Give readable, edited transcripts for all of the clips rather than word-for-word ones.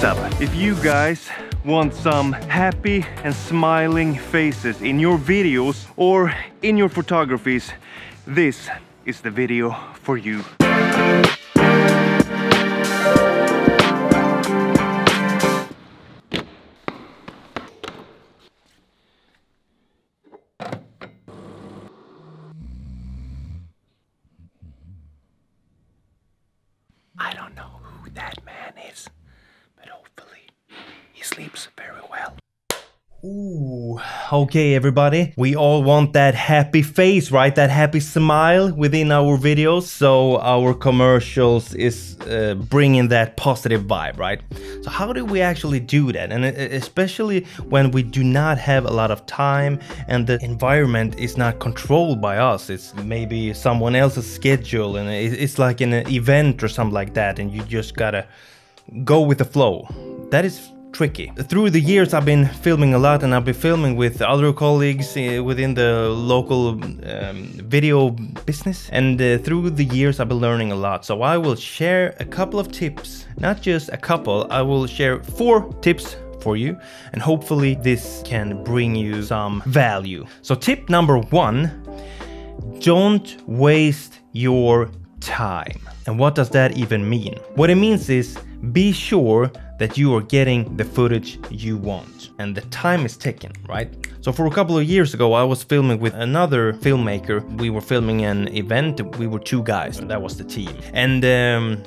What's up? If you guys want some happy and smiling faces in your videos or in your photographies, this is the video for you. I don't know who that man is, but hopefully he sleeps very well. Ooh, okay everybody, we all want that happy face, right? That happy smile within our videos, so our commercials is bringing that positive vibe, right? So how do we actually do that? And especially when we do not have a lot of time and the environment is not controlled by us, it's maybe someone else's schedule and it's like an event or something like that, and you just gotta go with the flow. That is tricky. Through the years I've been filming a lot, and I've been filming with other colleagues within the local video business, and through the years I've been learning a lot. So I will share a couple of tips, not just a couple, I will share 4 tips for you, and hopefully this can bring you some value. So tip number 1, don't waste your time. And what does that even mean? What it means is, be sure that you are getting the footage you want and the time is taken, right? So for a couple of years ago I was filming with another filmmaker. We were filming an event, we were 2 guys, that was the team, and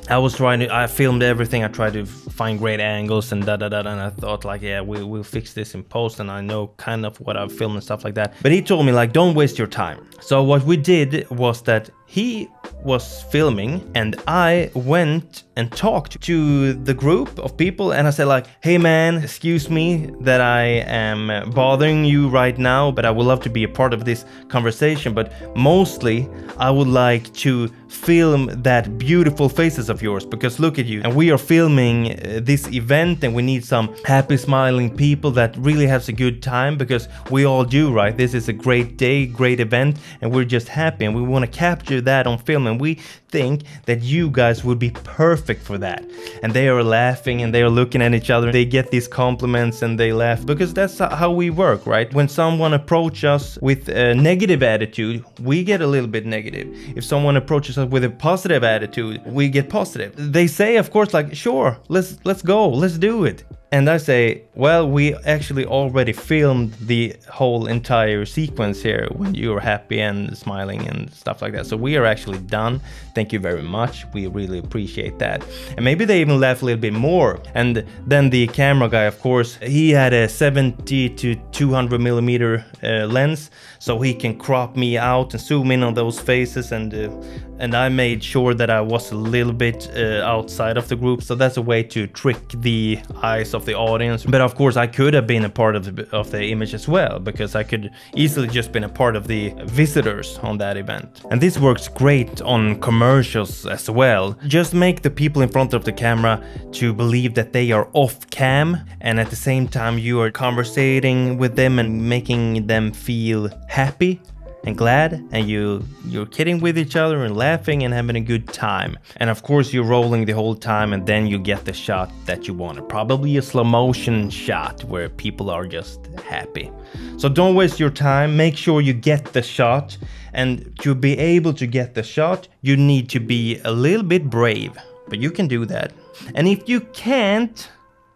I filmed everything, I tried to find great angles and and I thought like, yeah, we'll fix this in post, and I know kind of what I've filmed and stuff like that. But he told me like, don't waste your time. So what we did was that he was filming and I went and talked to the group of people, and I said like, hey man, excuse me that I am bothering you right now, but I would love to be a part of this conversation, but mostly I would like to film that beautiful faces of yours, because look at you, and we are filming this event and we need some happy smiling people that really has a good time, because we all do, right? This is a great day, great event, and we're just happy and we want to capture that on film, and we think that you guys would be perfect for that. And they are laughing and they are looking at each other, they get these compliments and they laugh, because that's how we work, right? When someone approaches us with a negative attitude, we get a little bit negative. If someone approaches us with a positive attitude, we get positive. They say of course like, sure, let's go, let's do it. And I say, well, we actually already filmed the whole entire sequence here when you're happy and smiling and stuff like that. So we are actually done. Thank you very much. We really appreciate that. And maybe they even laugh a little bit more. And then the camera guy, of course, he had a 70 to 200 millimeter lens, so he can crop me out and zoom in on those faces. And I made sure that I was a little bit outside of the group. So that's a way to trick the eyes of the audience. But of course I could have been a part of the image as well, because I could easily just been a part of the visitors on that event. And this works great on commercials as well. Just make the people in front of the camera to believe that they are off cam, and at the same time you are conversating with them and making them feel happy and glad, and you're kidding with each other and laughing and having a good time. And of course you're rolling the whole time, and then you get the shot that you wanted, probably a slow motion shot where people are just happy. So don't waste your time, make sure you get the shot, and to be able to get the shot you need to be a little bit brave, but you can do that. And if you can't,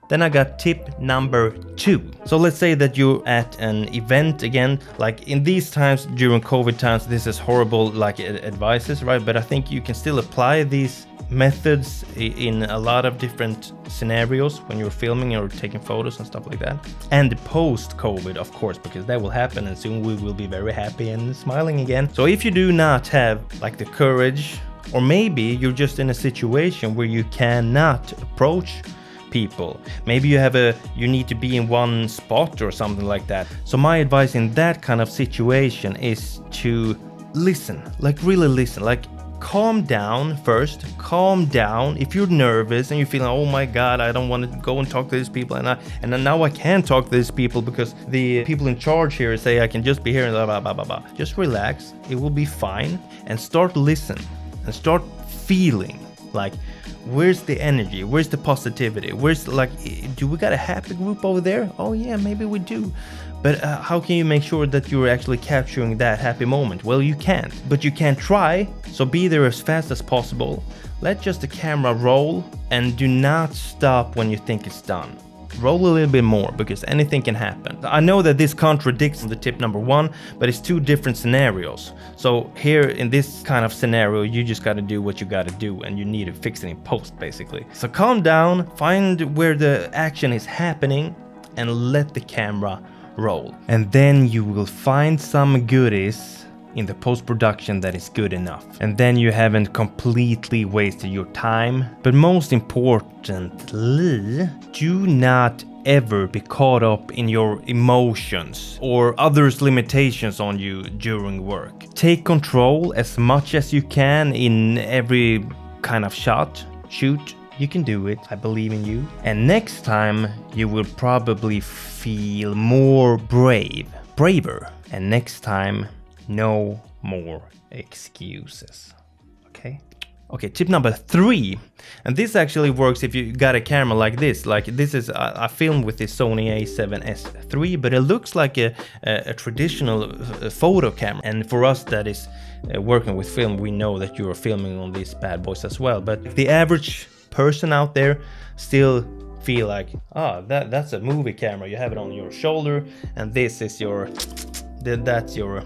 then I got tip number 2. So let's say that you're at an event again, like in these times during COVID times, this is horrible like advices, right? But I think you can still apply these methods in a lot of different scenarios when you're filming or taking photos and stuff like that. And post-COVID, of course, because that will happen, and soon we will be very happy and smiling again. So if you do not have like the courage, or maybe you're just in a situation where you cannot approach people. Maybe you have you need to be in one spot or something like that. So my advice in that kind of situation is to listen, like really listen, like calm down first, calm down. If you're nervous and you feel, oh my God, I don't want to go and talk to these people, and now I can talk to these people because the people in charge here say I can just be here and blah, blah, blah, blah, blah. Just relax, it will be fine, and start listening and start feeling like, where's the energy, where's the positivity, where's like, do we got a happy group over there? Oh yeah, maybe we do. But how can you make sure that you're actually capturing that happy moment? Well, you can't, but you can try. So be there as fast as possible. Let just the camera roll and do not stop when you think it's done. Roll a little bit more, because anything can happen. I know that this contradicts the tip number one, but it's two different scenarios. So here in this kind of scenario, you just got to do what you got to do, and you need to fix it in post basically. So calm down, find where the action is happening and let the camera roll. And then you will find some goodies in the post-production that is good enough. And then you haven't completely wasted your time. But most importantly, do not ever be caught up in your emotions or others' limitations on you during work. Take control as much as you can in every kind of shot, shoot. You can do it, I believe in you. And next time you will probably feel more braver. And next time, no more excuses, okay? Okay, tip number 3, and this actually works if you got a camera like this. Like this is, I filmed with this Sony a7S III, but it looks like a traditional photo camera. And for us that is working with film, we know that you're filming on these bad boys as well. But the average person out there still feel like, ah, that's a movie camera. You have it on your shoulder, and this is your, that's your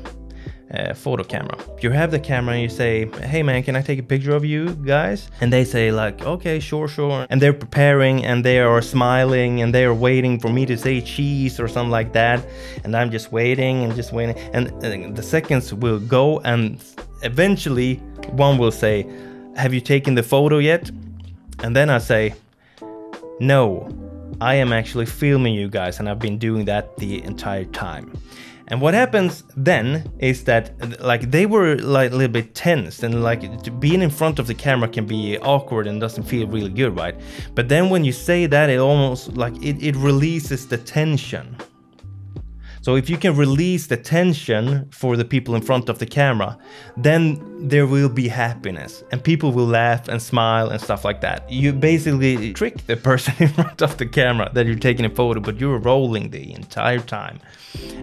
photo camera. You have the camera and you say, hey man, can I take a picture of you guys? And they say like, okay, sure. And they're preparing and they are smiling and they are waiting for me to say cheese or something like that. And I'm just waiting. And the seconds will go, and eventually one will say, have you taken the photo yet? And then I say, no, I am actually filming you guys, and I've been doing that the entire time. And what happens then is that like they were like a little bit tense, and like being in front of the camera can be awkward and doesn't feel really good, right? But then when you say that, it almost like it releases the tension. So if you can release the tension for the people in front of the camera, then there will be happiness and people will laugh and smile and stuff like that. You basically trick the person in front of the camera that you're taking a photo, but you're rolling the entire time.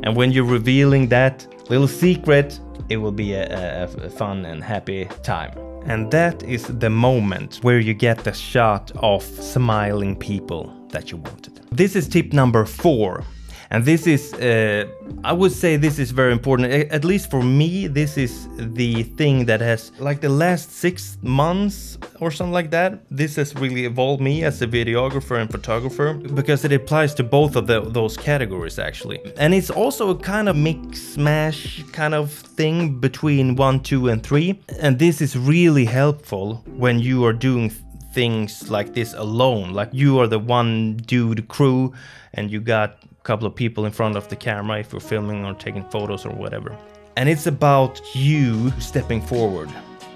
And when you're revealing that little secret, it will be a fun and happy time. And that is the moment where you get the shot of smiling people that you wanted. This is tip number 4. And this is, I would say this is very important, at least for me. This is the thing that has, like the last 6 months or something like that, this has really evolved me as a videographer and photographer, because it applies to both of those categories actually. And it's also a kind of mix-mash kind of thing between 1, 2, and 3. And this is really helpful when you are doing things like this alone. Like you are the one dude crew and you got couple of people in front of the camera if you're filming or taking photos or whatever. And it's about you stepping forward,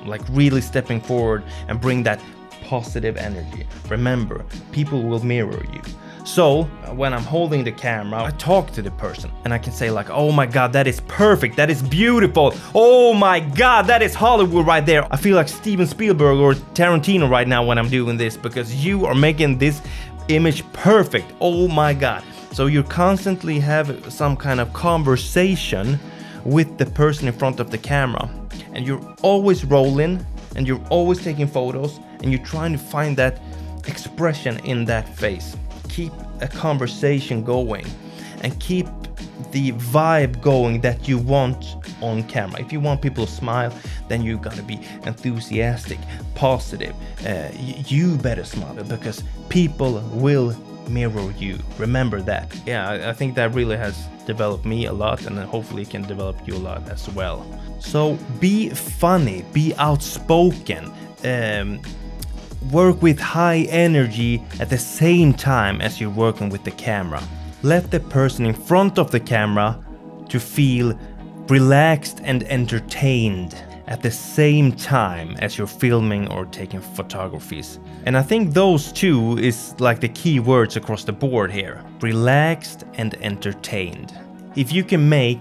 like really stepping forward and bring that positive energy. Remember, people will mirror you. So when I'm holding the camera, I talk to the person and I can say like, oh my God, that is perfect. That is beautiful. Oh my God, that is Hollywood right there. I feel like Steven Spielberg or Tarantino right now when I'm doing this, because you are making this image perfect. Oh my God. So you constantly have some kind of conversation with the person in front of the camera, and you're always rolling and you're always taking photos and you're trying to find that expression in that face. Keep a conversation going and keep the vibe going that you want on camera. If you want people to smile, then you gotta be enthusiastic, positive. You better smile, because people will mirror you. Remember that. Yeah, I think that really has developed me a lot, and then hopefully it can develop you a lot as well. So be funny, be outspoken, work with high energy at the same time as you're working with the camera. Let the person in front of the camera to feel relaxed and entertained at the same time as you're filming or taking photographies. And I think those two is like the key words across the board here. Relaxed and entertained. If you can make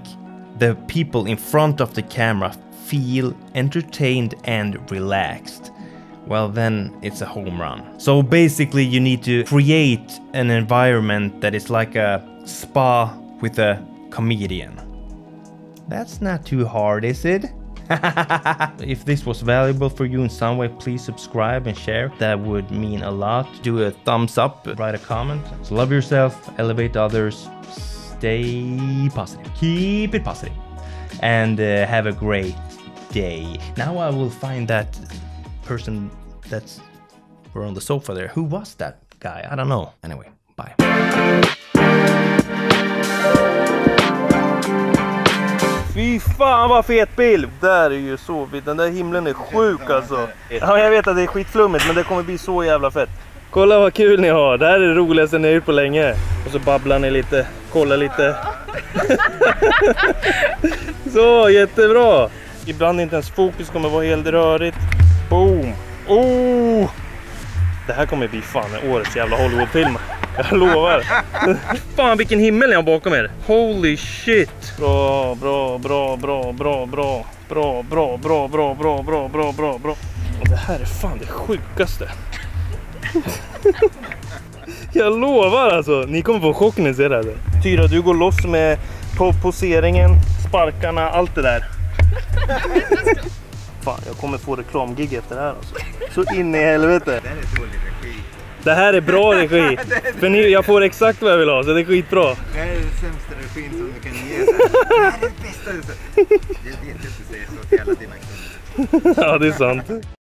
the people in front of the camera feel entertained and relaxed well then it's a home run. So basically you need to create an environment that is like a spa with a comedian. That's not too hard, is it? If this was valuable for you in some way, please subscribe and share. That would mean a lot. Do a thumbs up, write a comment. So love yourself, elevate others, stay positive, keep it positive, and have a great day. Now I will find that person that's were on the sofa there. Who was that guy? I don't know. Anyway, bye. Fy fan vad fet bild! Där är ju så vitt, den där himlen är sjuk alltså. Ja, jag vet att det är skitflummigt, men det kommer bli så jävla fett. Kolla vad kul ni har, det här är det roligaste ni har gjort på länge. Och så babblar ni lite, kollar lite. Så, jättebra! Ibland inte ens fokus kommer vara helt rörigt. Boom! Oh! Det här kommer bli fan årets jävla Hollywoodfilm. Jag lovar. Fan vilken himmel jag har bakom er. Holy shit. Bra, bra, bra, bra, bra, bra, bra, bra, bra, bra, bra, bra, bra, bra, bra. Och det här är fan det sjukaste. Jag lovar alltså. Ni kommer få chock när ni ser det här. Tyra, du går loss med poseringen, sparkarna, allt det där. Fan, jag kommer få reklamgig efter det här alltså. Så in i helvete. Det här är dålig regi. Det här är bra regi. För ni, jag får exakt vad jag vill ha, så det är skitbra. Det här är den sämsta regin som du kan ge. Det här är det bästa. Jag vet inte att du säger så till alla dina kunder. Ja, det är sant.